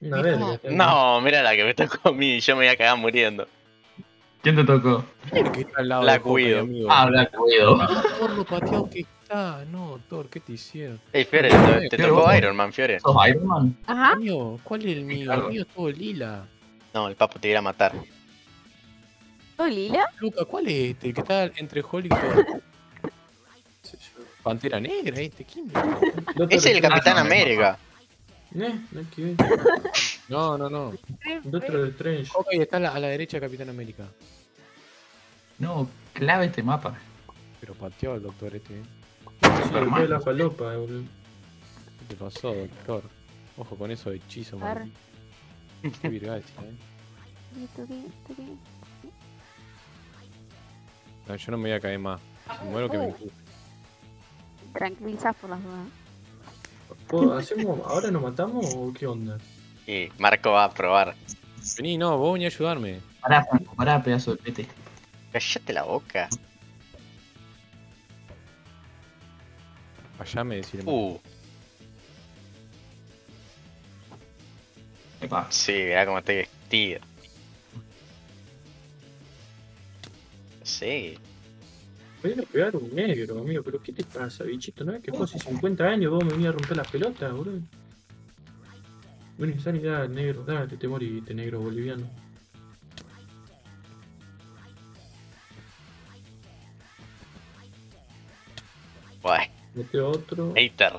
No, no, mira la que me tocó a mí, yo me voy a cagar muriendo. ¿Quién te tocó? La cuido. Ah, la cuido. Por lo pateado que está, no, Thor, ¿qué te hicieron? Ey, Fiore, te tocó Iron Man, Fiore. ¿Sos Iron Man? Ajá. ¿Cuál es el mío? El mío es todo lila. No, el papo te irá a matar. ¿Todo lila? Luca, ¿cuál es este? El que está entre Hulk y todo. Pantera Negra, este, ¿quién? Es el Capitán América. No, no, no. Dentro del tren. Ok, está a la derecha Capitán América. No, clave este mapa. Pero pateó el doctor este. Se la falopa, boludo. ¿Qué te pasó, doctor? Ojo con eso de hechizo, man. Qué virgacha, No, yo no me voy a caer más. Si muero que me injuste. Tranquilizás por las dudas. ¿Hacemos, ahora nos matamos o qué onda? Sí, Marco va a probar. Vení, no, vos vení a ayudarme. Pará, pará, pedazo de pete. Cállate la boca. Allá me decís. Epa. Sí, mirá cómo estoy vestido. Sí. Podrían pegar un negro, amigo, pero ¿qué te pasa, bichito? ¿No es que vos hace 50 años vos me venías a romper las pelotas, boludo? Bueno, sanidad, negro, dale, te moriste, negro boliviano. Guay. Mete otro. Hater.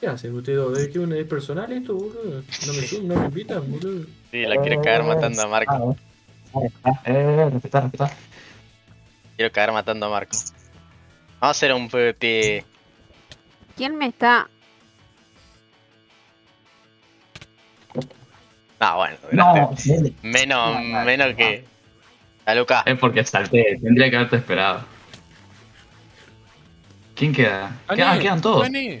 ¿Qué hacen ustedes dos? ¿Es que uno es personal esto, boludo? ¿No me suben, no me invitan, boludo? Sí, la quiero cagar matando a Marco. Respetar. Quiero cagar matando a Marco. Vamos a hacer un PvP. ¿Quién me está? Ah, bueno. No, menos que... A Luca. Es porque salté, tendría que haberte esperado. ¿Quién queda? Ani, quedan todos. Ani.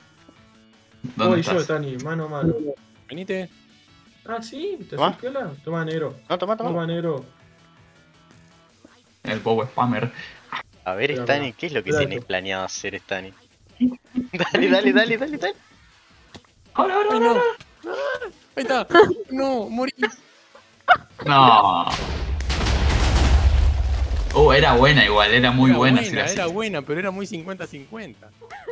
¿Dónde estás? Yo, Stani, mano a mano. Venite. Ah, sí, te haces piola. Toma, negro. No, toma. Toma, negro. El bobo spammer. A ver, Stani, ¿qué es lo que tienes planeado hacer, Stani? Dale. Ahora. Ahí está. No, morí. No. Era buena igual, era muy buena. Era buena, pero era muy 50-50.